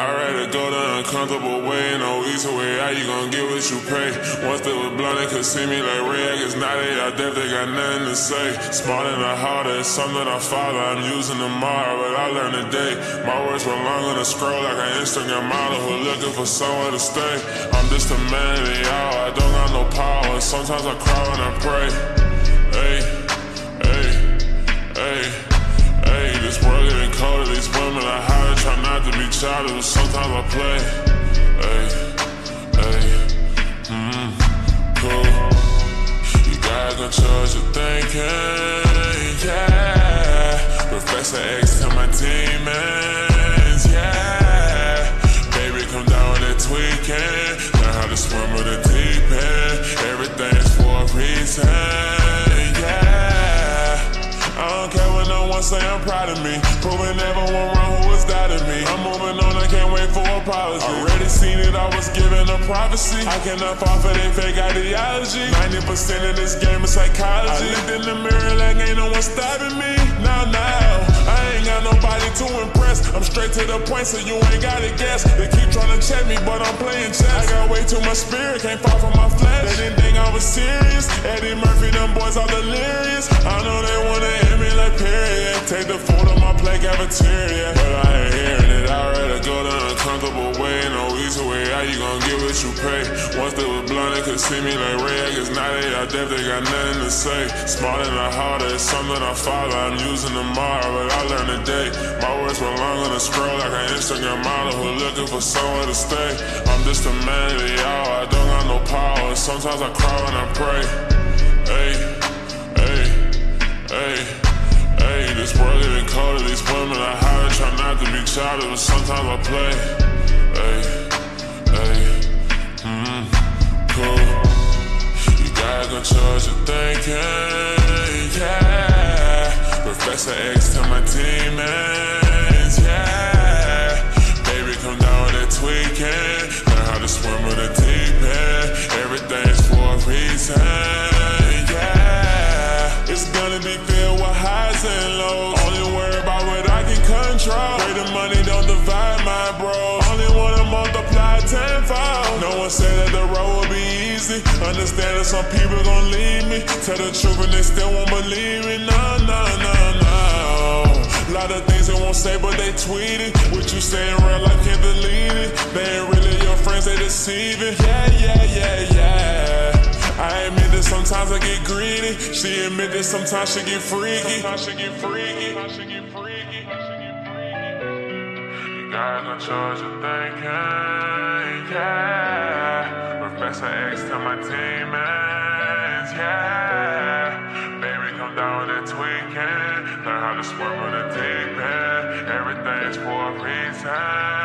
I'd rather go the uncomfortable way, no easy way out, you gon' get what you pay. Once they was blind, they could see me like Ray X. Now they out there, they got nothing to say. Smart and I harder, it's something I follow. I'm using tomorrow, but I learned today. My words were long on a scroll like an Instagram model who looking for somewhere to stay. I'm just a man in the hour, I don't got no power. Sometimes I cry when I pray. Hey, hey, hey, hey, this world getting colder, these women are hot. Try not to be childish, but sometimes I play. Ay, ay, cool. You gotta control your thinking, yeah. Professor X to my demons, yeah. Baby, come down with that tweaking. Learn how to swim with the deep end. Everything's for a reason. Say I'm proud of me, proving everyone wrong who was doubting me. I'm moving on, I can't wait for apology. Already seen it, I was given a prophecy. I cannot fall for their fake ideology. 90% of this game is psychology. I looked in the mirror like ain't no one stopping me. Now, I ain't got nobody to impress. I'm straight to the point, so you ain't gotta guess. They keep trying to check me, but I'm playing chess. I got way too much spirit, can't fall for my flesh. They didn't think I was serious. Eddie Murphy, them boys are delirious. I know they wanna hit me like period. Take the food on my plate, cafeteria. But I ain't hearing it, I'd rather go the uncomfortable way. No easy way out, you gon' get what you pay. Once they was blind, they could see me like Ray X. Now they out there, they got nothing to say. Smarter and harder, it's something I follow. I'm using tomorrow, but I learned today. My words were long on a scroll like an Instagram model who looking for somewhere to stay. I'm just a man of the hour, I don't got no power. Sometimes I cry when I pray. Hey, hey, hey, hey, this world getting colder, these women are hotter. Try not to be childish, but sometimes I play. Hey, hey, cool. You gotta control your thinking, yeah. Professor X to my demons, yeah. Baby, come down with that tweaking. Learn how to swim with the deep end. Everything's for a reason, yeah. It's gonna be filled with highs and lows. Only worry about what I can control. Pray the money don't divide my bros. Only wanna multiply tenfold. No one said that the road will be easy. Understand that some people gon' leave me. Tell the truth and they still won't believe me. No. Lot of things they won't say, but they tweet it. What you say in real life can't delete it. They ain't really your friends, they deceiving. Yeah. I admit that sometimes I get greedy. She admit that sometimes she get freaky. You gotta control your thinking, yeah. Professor X to my demons, yeah. Down with that tweaking, learn how to swim with a deep end. Everything's for a reason.